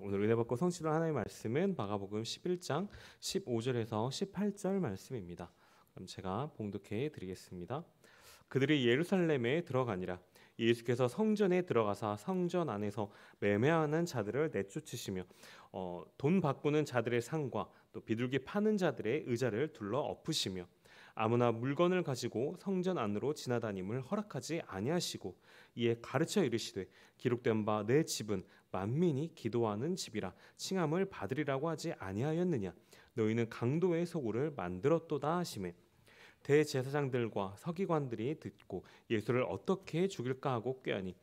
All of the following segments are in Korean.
오늘 은혜 받고 성취된 하나님의 말씀은 마가복음 11장 15절에서 18절 말씀입니다. 그럼 제가 봉독해 드리겠습니다. 그들이 예루살렘에 들어가니라. 예수께서 성전에 들어가사 성전 안에서 매매하는 자들을 내쫓으시며 돈 바꾸는 자들의 상과 또 비둘기 파는 자들의 의자를 둘러 엎으시며 아무나 물건을 가지고 성전 안으로 지나다님을 허락하지 아니하시고 이에 가르쳐 이르시되 기록된 바 내 집은 만민이 기도하는 집이라 칭함을 받으리라고 하지 아니하였느냐. 너희는 강도의 소굴을 만들었도다 하시매 대제사장들과 서기관들이 듣고 예수를 어떻게 죽일까 하고 꾀하니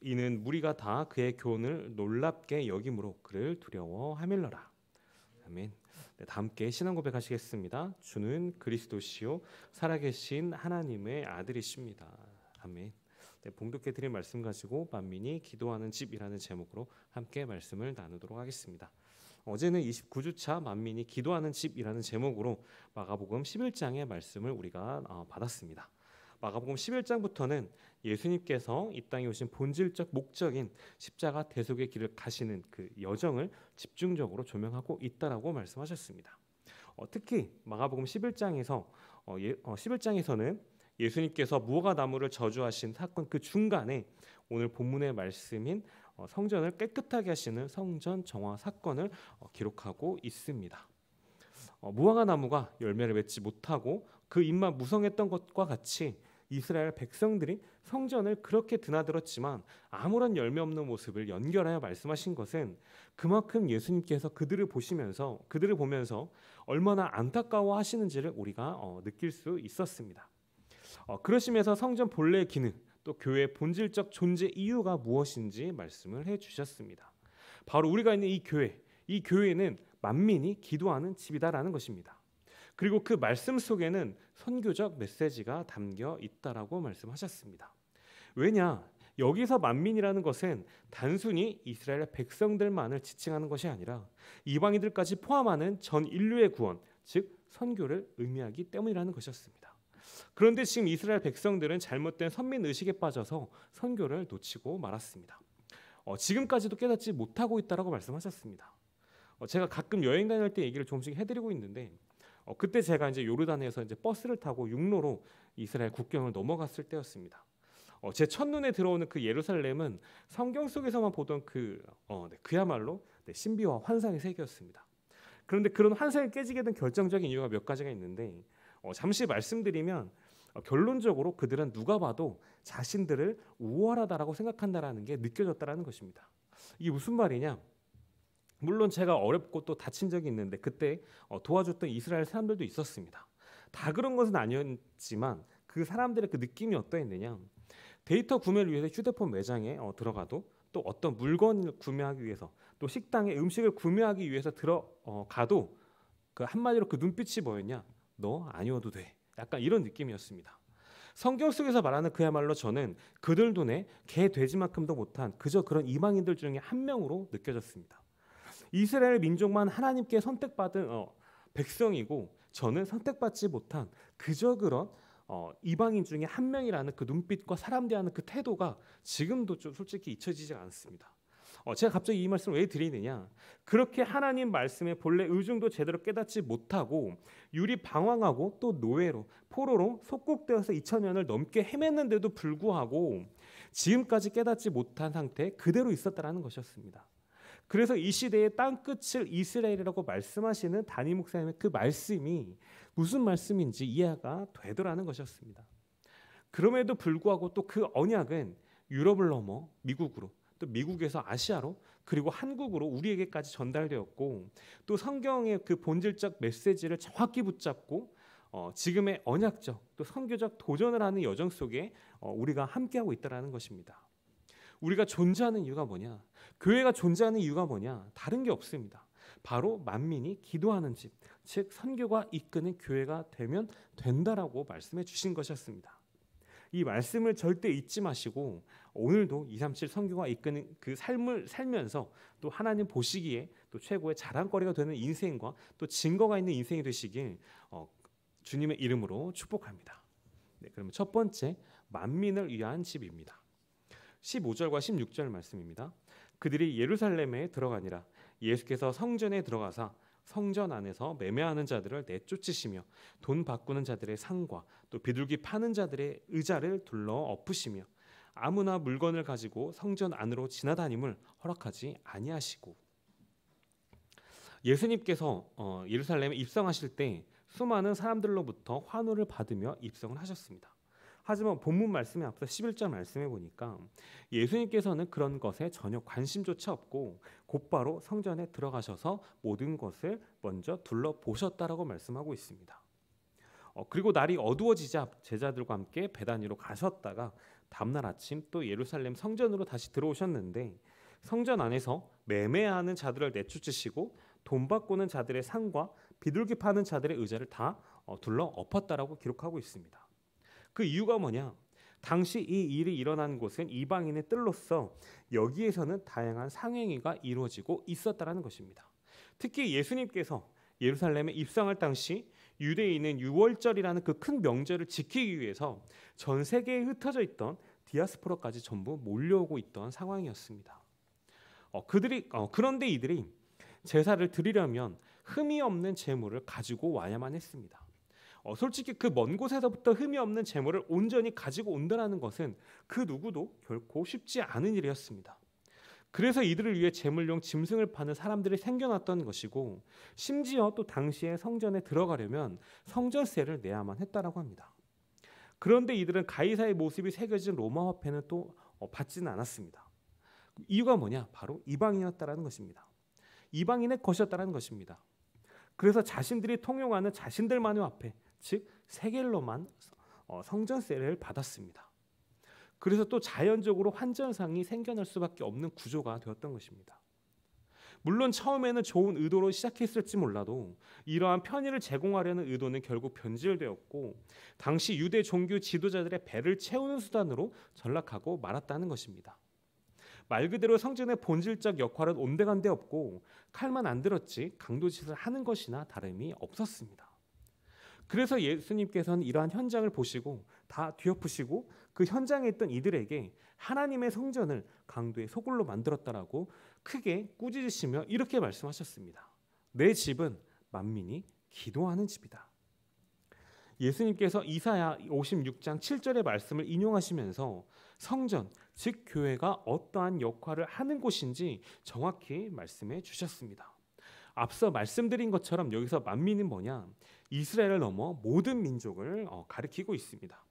이는 무리가 다 그의 교훈을 놀랍게 여김으로 그를 두려워함일러라. 아멘. 네, 다 함께 신앙 고백하시겠습니다. 주는 그리스도시요 살아계신 하나님의 아들이십니다. 아멘. 네, 봉독해 드린 말씀 가지고 만민이 기도하는 집이라는 제목으로 함께 말씀을 나누도록 하겠습니다. 어제는 29주차 만민이 기도하는 집이라는 제목으로 마가복음 11장의 말씀을 우리가 받았습니다. 마가복음 11장부터는 예수님께서 이 땅에 오신 본질적 목적인 십자가 대속의 길을 가시는 그 여정을 집중적으로 조명하고 있다라고 말씀하셨습니다. 특히 마가복음 11장에서는 예수님께서 무화과 나무를 저주하신 사건 그 중간에 오늘 본문의 말씀인 성전을 깨끗하게 하시는 성전 정화 사건을 기록하고 있습니다. 무화과 나무가 열매를 맺지 못하고 그 잎만 무성했던 것과 같이 이스라엘 백성들이 성전을 그렇게 드나들었지만 아무런 열매 없는 모습을 연결하여 말씀하신 것은 그만큼 예수님께서 그들을 보면서 얼마나 안타까워하시는지를 우리가 느낄 수 있었습니다. 그러시면서 성전 본래의 기능 또 교회의 본질적 존재 이유가 무엇인지 말씀을 해주셨습니다. 바로 우리가 있는 이 교회는 만민이 기도하는 집이다라는 것입니다. 그리고 그 말씀 속에는 선교적 메시지가 담겨 있다라고 말씀하셨습니다. 왜냐? 여기서 만민이라는 것은 단순히 이스라엘 백성들만을 지칭하는 것이 아니라 이방인들까지 포함하는 전 인류의 구원, 즉 선교를 의미하기 때문이라는 것이었습니다. 그런데 지금 이스라엘 백성들은 잘못된 선민 의식에 빠져서 선교를 놓치고 말았습니다. 지금까지도 깨닫지 못하고 있다라고 말씀하셨습니다. 제가 가끔 여행 다닐 때 얘기를 조금씩 해드리고 있는데 그때 제가 이제 요르단에서 버스를 타고 육로로 이스라엘 국경을 넘어갔을 때였습니다. 제 첫눈에 들어오는 그 예루살렘은 성경 속에서만 보던 그야말로 신비와 환상의 세계였습니다. 그런데 그런 환상이 깨지게 된 결정적인 이유가 몇 가지가 있는데 잠시 말씀드리면 결론적으로 그들은 누가 봐도 자신들을 우월하다라고 생각한다라는 게 느껴졌다라는 것입니다. 이게 무슨 말이냐? 물론 제가 어렵고 또 다친 적이 있는데 그때 도와줬던 이스라엘 사람들도 있었습니다. 다 그런 것은 아니었지만 그 사람들의 그 느낌이 어떠했느냐? 데이터 구매를 위해서 휴대폰 매장에 들어가도 또 어떤 물건을 구매하기 위해서 또 식당에 음식을 구매하기 위해서 들어가도 그 한마디로 그 눈빛이 뭐였냐? 너 아니어도 돼. 약간 이런 느낌이었습니다. 성경 속에서 말하는 그야말로 저는 그들 눈에 개 돼지만큼도 못한 그저 그런 이방인들 중에 한 명으로 느껴졌습니다. 이스라엘 민족만 하나님께 선택받은 백성이고 저는 선택받지 못한 그저 그런 이방인 중에 한 명이라는 그 눈빛과 사람 대하는 그 태도가 지금도 좀 솔직히 잊혀지지 않습니다. 제가 갑자기 이 말씀을 왜 드리느냐? 그렇게 하나님 말씀의 본래 의중도 제대로 깨닫지 못하고 유리방황하고 또 노예로 포로로 속국되어서 2000년을 넘게 헤맸는데도 불구하고 지금까지 깨닫지 못한 상태 그대로 있었다는 것이었습니다. 그래서 이 시대의 땅끝을 이스라엘이라고 말씀하시는 다니 목사님의 그 말씀이 무슨 말씀인지 이해가 되더라는 것이었습니다. 그럼에도 불구하고 또 그 언약은 유럽을 넘어 미국으로 또 미국에서 아시아로 그리고 한국으로 우리에게까지 전달되었고 또 성경의 그 본질적 메시지를 정확히 붙잡고 지금의 언약적 또 선교적 도전을 하는 여정 속에 우리가 함께하고 있다는 것입니다. 우리가 존재하는 이유가 뭐냐? 교회가 존재하는 이유가 뭐냐? 다른 게 없습니다. 바로 만민이 기도하는 집, 즉 선교가 이끄는 교회가 되면 된다라고 말씀해 주신 것이었습니다. 이 말씀을 절대 잊지 마시고 오늘도 237 선교가 이끄는 그 삶을 살면서 또 하나님 보시기에 또 최고의 자랑거리가 되는 인생과 또 증거가 있는 인생이 되시길 주님의 이름으로 축복합니다. 네, 그럼 첫 번째 만민을 위한 집입니다. 15절과 16절 말씀입니다. 그들이 예루살렘에 들어가니라. 예수께서 성전에 들어가사 성전 안에서 매매하는 자들을 내쫓으시며 돈 바꾸는 자들의 상과 또 비둘기 파는 자들의 의자를 둘러 엎으시며 아무나 물건을 가지고 성전 안으로 지나다님을 허락하지 아니하시고, 예수님께서 예루살렘에 입성하실 때 수많은 사람들로부터 환호를 받으며 입성을 하셨습니다. 하지만 본문 말씀에 앞서 11절 말씀해 보니까 예수님께서는 그런 것에 전혀 관심조차 없고 곧바로 성전에 들어가셔서 모든 것을 먼저 둘러보셨다라고 말씀하고 있습니다. 그리고 날이 어두워지자 제자들과 함께 베다니로 가셨다가 다음날 아침 또 예루살렘 성전으로 다시 들어오셨는데, 성전 안에서 매매하는 자들을 내쫓으시고 돈 바꾸는 자들의 상과 비둘기 파는 자들의 의자를 다 둘러 엎었다라고 기록하고 있습니다. 그 이유가 뭐냐? 당시 이 일이 일어난 곳은 이방인의 뜰로서 여기에서는 다양한 상행위가 이루어지고 있었다라는 것입니다. 특히 예수님께서 예루살렘에 입성할 당시 유대인은 유월절이라는 그 큰 명절을 지키기 위해서 전 세계에 흩어져 있던 디아스포라까지 전부 몰려오고 있던 상황이었습니다. 그런데 이들이 제사를 드리려면 흠이 없는 제물을 가지고 와야만 했습니다. 솔직히 그 먼 곳에서부터 흠이 없는 제물을 온전히 가지고 온다는 것은 그 누구도 결코 쉽지 않은 일이었습니다. 그래서 이들을 위해 제물용 짐승을 파는 사람들이 생겨났던 것이고, 심지어 또 당시에 성전에 들어가려면 성전세를 내야만 했다라고 합니다. 그런데 이들은 가이사의 모습이 새겨진 로마 화폐는 또 받지는 않았습니다. 이유가 뭐냐? 바로 이방인이었다라는 것입니다. 이방인의 것이었다라는 것입니다. 그래서 자신들이 통용하는 자신들만의 화폐, 즉 세겔로만 성전세를 받았습니다. 그래서 또 자연적으로 환전상이 생겨날 수밖에 없는 구조가 되었던 것입니다. 물론 처음에는 좋은 의도로 시작했을지 몰라도 이러한 편의를 제공하려는 의도는 결국 변질되었고, 당시 유대 종교 지도자들의 배를 채우는 수단으로 전락하고 말았다는 것입니다. 말 그대로 성전의 본질적 역할은 온데간데 없고 칼만 안 들었지 강도짓을 하는 것이나 다름이 없었습니다. 그래서 예수님께서는 이러한 현장을 보시고 다 뒤엎으시고 그 현장에 있던 이들에게 하나님의 성전을 강도의 소굴로 만들었다라고 크게 꾸짖으시며 이렇게 말씀하셨습니다. 내 집은 만민이 기도하는 집이다. 예수님께서 이사야 56장 7절의 말씀을 인용하시면서 성전, 즉 교회가 어떠한 역할을 하는 곳인지 정확히 말씀해 주셨습니다. 앞서 말씀드린 것처럼 여기서 만민은 뭐냐? 이스라엘을 넘어 모든 민족을 가리키고 있습니다.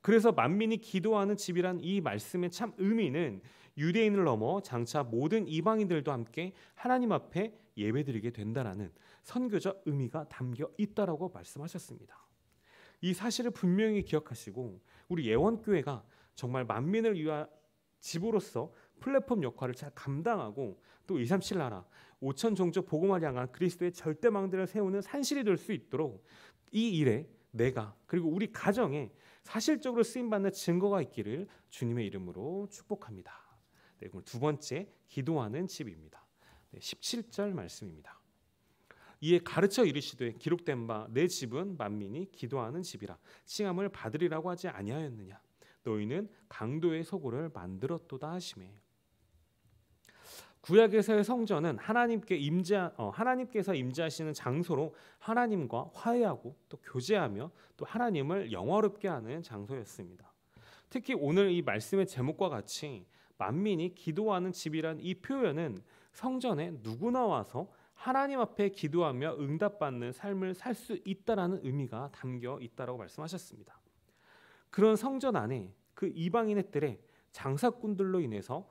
그래서 만민이 기도하는 집이란 이 말씀의 참 의미는 유대인을 넘어 장차 모든 이방인들도 함께 하나님 앞에 예배드리게 된다라는 선교적 의미가 담겨 있다라고 말씀하셨습니다. 이 사실을 분명히 기억하시고 우리 예원교회가 정말 만민을 위한 집으로서 플랫폼 역할을 잘 감당하고 또 237 나라 5천 종족 복음화를 향한 그리스도의 절대망대를 세우는 산실이 될 수 있도록 이 일에 내가 그리고 우리 가정에 사실적으로 쓰임받는 증거가 있기를 주님의 이름으로 축복합니다. 네, 그럼 두 번째 기도하는 집입니다. 네, 17절 말씀입니다. 이에 가르쳐 이르시되 기록된 바 내 집은 만민이 기도하는 집이라 칭함을 받으리라고 하지 아니하였느냐. 너희는 강도의 소굴을 만들었도다 하시매. 구약에서의 성전은 하나님께서 임재하시는 장소로 하나님과 화해하고 또 교제하며 또 하나님을 영화롭게 하는 장소였습니다. 특히 오늘 이 말씀의 제목과 같이 만민이 기도하는 집이란 이 표현은 성전에 누구나 와서 하나님 앞에 기도하며 응답받는 삶을 살 수 있다라는 의미가 담겨 있다라고 말씀하셨습니다. 그런 성전 안에 그 이방인의 뜰에 장사꾼들로 인해서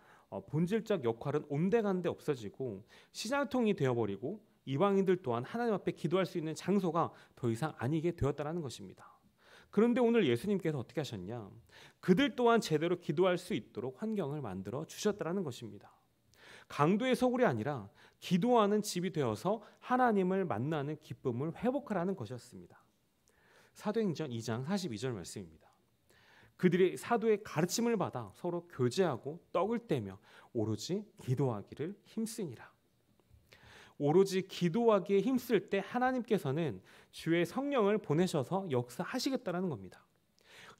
본질적 역할은 온데간데 없어지고 시장통이 되어버리고 이방인들 또한 하나님 앞에 기도할 수 있는 장소가 더 이상 아니게 되었다라는 것입니다. 그런데 오늘 예수님께서 어떻게 하셨냐? 그들 또한 제대로 기도할 수 있도록 환경을 만들어 주셨다라는 것입니다. 강도의 소굴이 아니라 기도하는 집이 되어서 하나님을 만나는 기쁨을 회복하라는 것이었습니다. 사도행전 2장 42절 말씀입니다. 그들이 사도의 가르침을 받아 서로 교제하고 떡을 떼며 오로지 기도하기를 힘쓰니라. 오로지 기도하기에 힘쓸 때 하나님께서는 주의 성령을 보내셔서 역사하시겠다라는 겁니다.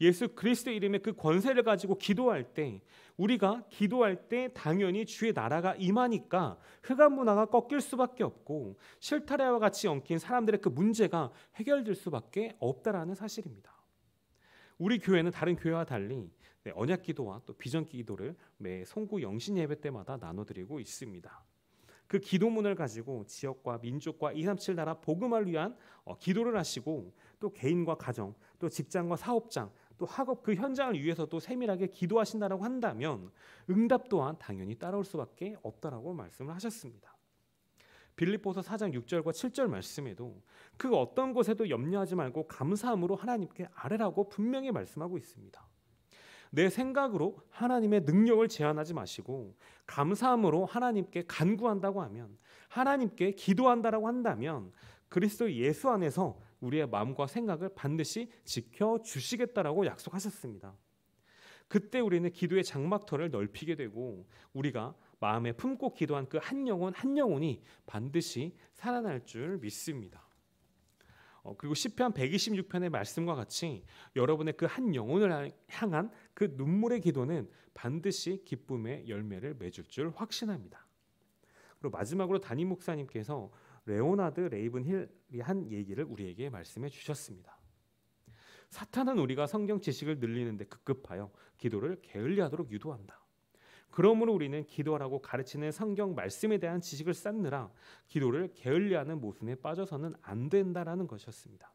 예수 그리스도의 이름의 그 권세를 가지고 기도할 때, 우리가 기도할 때 당연히 주의 나라가 임하니까 흑암 문화가 꺾일 수밖에 없고 실타래와 같이 엉킨 사람들의 그 문제가 해결될 수밖에 없다라는 사실입니다. 우리 교회는 다른 교회와 달리 언약 기도와 또 비전 기도를 매 송구 영신 예배 때마다 나눠드리고 있습니다. 그 기도문을 가지고 지역과 민족과 237 나라 복음을 위한 기도를 하시고, 또 개인과 가정, 또 직장과 사업장, 또 학업 그 현장을 위해서도 세밀하게 기도하신다라고 한다면 응답 또한 당연히 따라올 수밖에 없다라고 말씀을 하셨습니다. 빌립보서 4장 6절과 7절 말씀에도 그 어떤 것에도 염려하지 말고 감사함으로 하나님께 아뢰라고 분명히 말씀하고 있습니다. 내 생각으로 하나님의 능력을 제한하지 마시고 감사함으로 하나님께 간구한다고 하면, 하나님께 기도한다라고 한다면 그리스도 예수 안에서 우리의 마음과 생각을 반드시 지켜주시겠다라고 약속하셨습니다. 그때 우리는 기도의 장막터를 넓히게 되고 우리가 마음에 품고 기도한 그 한 영혼 한 영혼이 반드시 살아날 줄 믿습니다. 그리고 시편 126편의 말씀과 같이 여러분의 그 한 영혼을 향한 그 눈물의 기도는 반드시 기쁨의 열매를 맺을 줄 확신합니다. 그리고 마지막으로 담임 목사님께서 레오나드 레이븐힐이 한 얘기를 우리에게 말씀해 주셨습니다. 사탄은 우리가 성경 지식을 늘리는데 급급하여 기도를 게을리하도록 유도한다. 그러므로 우리는 기도하라고 가르치는 성경 말씀에 대한 지식을 쌓느라 기도를 게을리하는 모순에 빠져서는 안 된다라는 것이었습니다.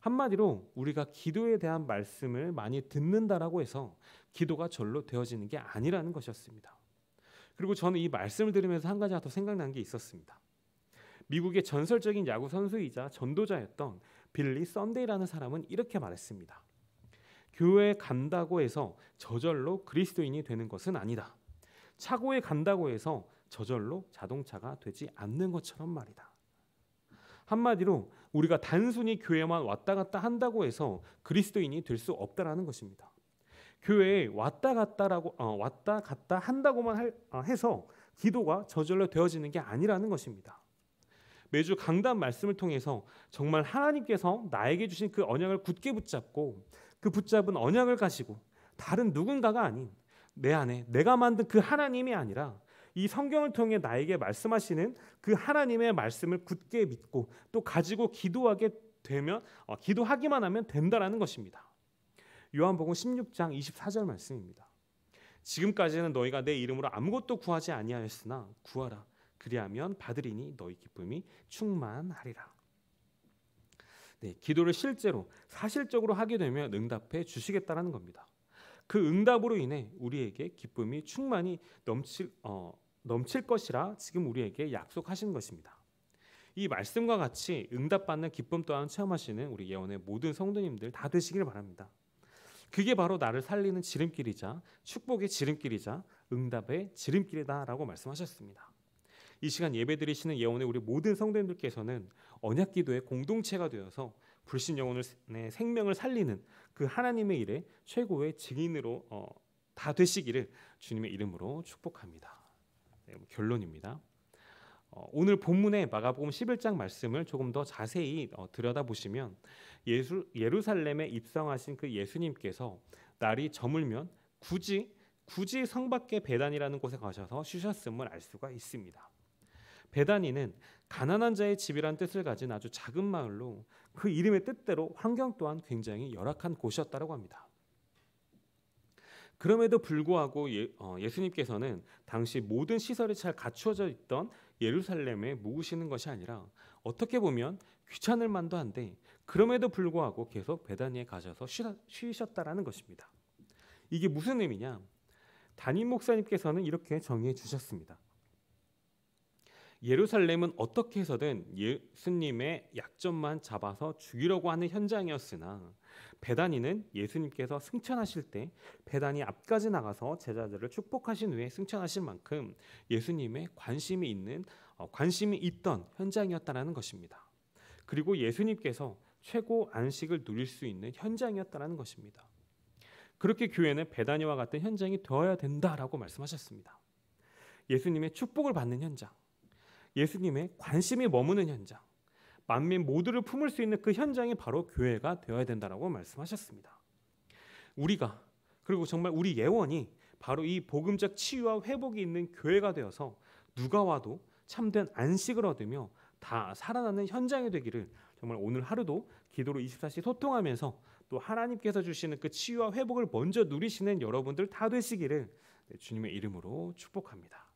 한마디로 우리가 기도에 대한 말씀을 많이 듣는다라고 해서 기도가 절로 되어지는 게 아니라는 것이었습니다. 그리고 저는 이 말씀을 들으면서 한 가지가 더 생각난 게 있었습니다. 미국의 전설적인 야구 선수이자 전도자였던 빌리 썬데이라는 사람은 이렇게 말했습니다. 교회에 간다고 해서 저절로 그리스도인이 되는 것은 아니다. 차고에 간다고 해서 저절로 자동차가 되지 않는 것처럼 말이다. 한마디로 우리가 단순히 교회만 왔다 갔다 한다고 해서 그리스도인이 될 수 없다라는 것입니다. 교회에 왔다 갔다 한다고만 해서 기도가 저절로 되어지는 게 아니라는 것입니다. 매주 강단 말씀을 통해서 정말 하나님께서 나에게 주신 그 언약을 굳게 붙잡고, 그 붙잡은 언약을 가지고 다른 누군가가 아닌 내 안에 내가 만든 그 하나님이 아니라 이 성경을 통해 나에게 말씀하시는 그 하나님의 말씀을 굳게 믿고 또 가지고 기도하게 되면, 기도하기만 하면 된다라는 것입니다. 요한복음 16장 24절 말씀입니다. 지금까지는 너희가 내 이름으로 아무것도 구하지 아니하였으나 구하라, 그리하면 받으리니 너희 기쁨이 충만하리라. 네, 기도를 실제로 사실적으로 하게 되면 응답해 주시겠다라는 겁니다. 그 응답으로 인해 우리에게 기쁨이 충만히 넘칠 것이라 지금 우리에게 약속하신 것입니다. 이 말씀과 같이 응답받는 기쁨 또한 체험하시는 우리 예언의 모든 성도님들 다 되시길 바랍니다. 그게 바로 나를 살리는 지름길이자 축복의 지름길이자 응답의 지름길이다라고 말씀하셨습니다. 이 시간 예배드리시는 예언의 우리 모든 성도님들께서는 언약기도의 공동체가 되어서 불신 영혼의 생명을 살리는 그 하나님의 일에 최고의 증인으로 다 되시기를 주님의 이름으로 축복합니다. 네, 결론입니다. 오늘 본문의 마가복음 11장 말씀을 조금 더 자세히 들여다보시면 예루살렘에 입성하신 그 예수님께서 날이 저물면 굳이 성 밖에 베다니라는 곳에 가셔서 쉬셨음을 알 수가 있습니다. 베다니는 가난한 자의 집이란 뜻을 가진 아주 작은 마을로 그 이름의 뜻대로 환경 또한 굉장히 열악한 곳이었다고 합니다. 그럼에도 불구하고 예수님께서는 당시 모든 시설이 잘 갖추어져 있던 예루살렘에 묵으시는 것이 아니라 어떻게 보면 귀찮을 만도 한데 그럼에도 불구하고 계속 베다니에 가셔서 쉬셨다라는 것입니다. 이게 무슨 의미냐? 담임 목사님께서는 이렇게 정의해 주셨습니다. 예루살렘은 어떻게 해서든 예수님의 약점만 잡아서 죽이려고 하는 현장이었으나 베다니는 예수님께서 승천하실 때 베다니 앞까지 나가서 제자들을 축복하신 후에 승천하실 만큼 예수님의 관심이 있던 현장이었다라는 것입니다. 그리고 예수님께서 최고 안식을 누릴 수 있는 현장이었다라는 것입니다. 그렇게 교회는 베다니와 같은 현장이 되어야 된다라고 말씀하셨습니다. 예수님의 축복을 받는 현장, 예수님의 관심이 머무는 현장, 만민 모두를 품을 수 있는 그 현장이 바로 교회가 되어야 된다라고 말씀하셨습니다. 우리가, 그리고 정말 우리 예원이 바로 이 복음적 치유와 회복이 있는 교회가 되어서 누가 와도 참된 안식을 얻으며 다 살아나는 현장이 되기를 정말 오늘 하루도 기도로 24시 소통하면서 또 하나님께서 주시는 그 치유와 회복을 먼저 누리시는 여러분들 다 되시기를 주님의 이름으로 축복합니다.